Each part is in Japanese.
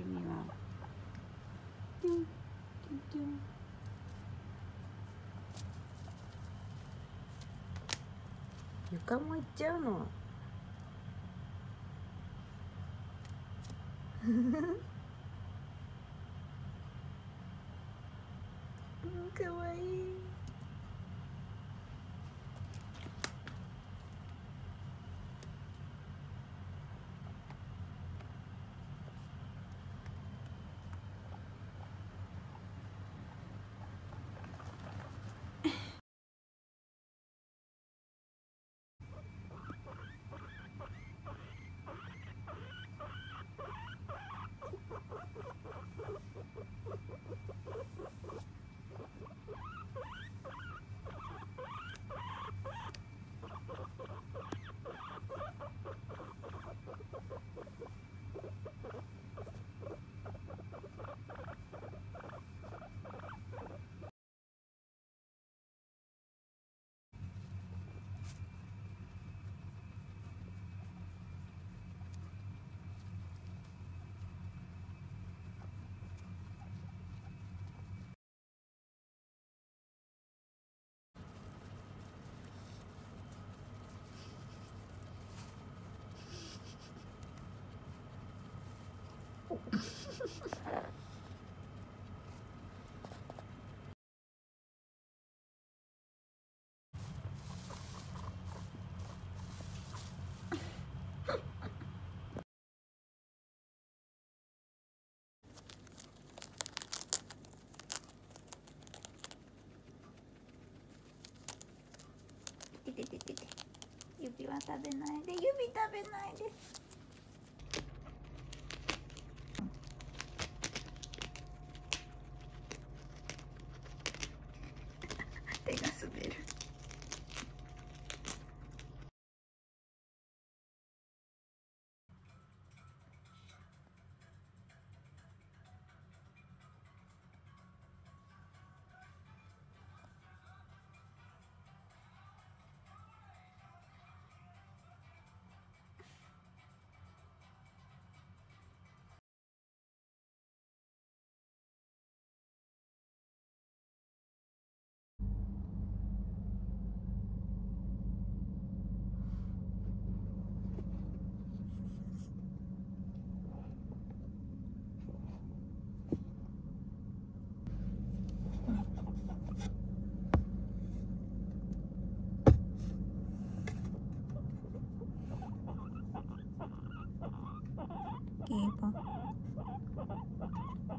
ってみよう。テュンテュンテュン。床も行っちゃうの。うん、かわいい。指は食べないで、指食べないで。手が滑る。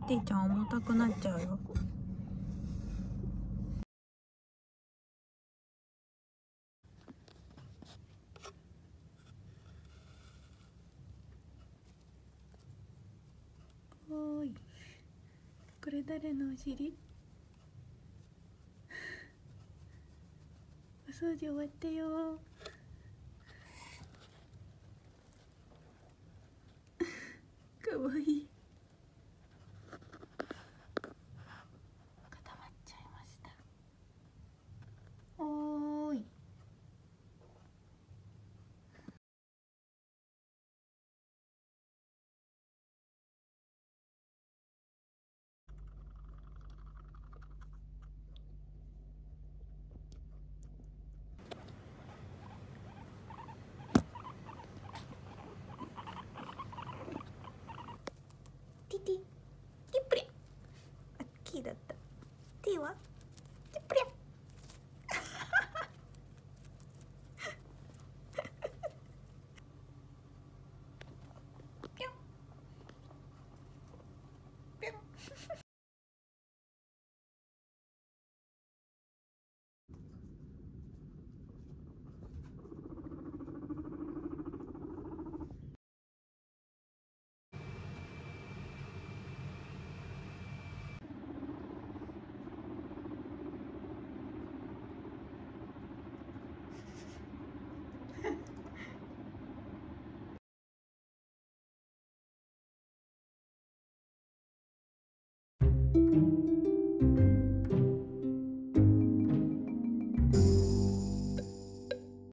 てぃちゃん重たくなっちゃうよ。おーい、これ誰のお尻？お掃除終わったよー。かわいい。固まっちゃいました。おーい。ティプレ、あっきーだった。ティは？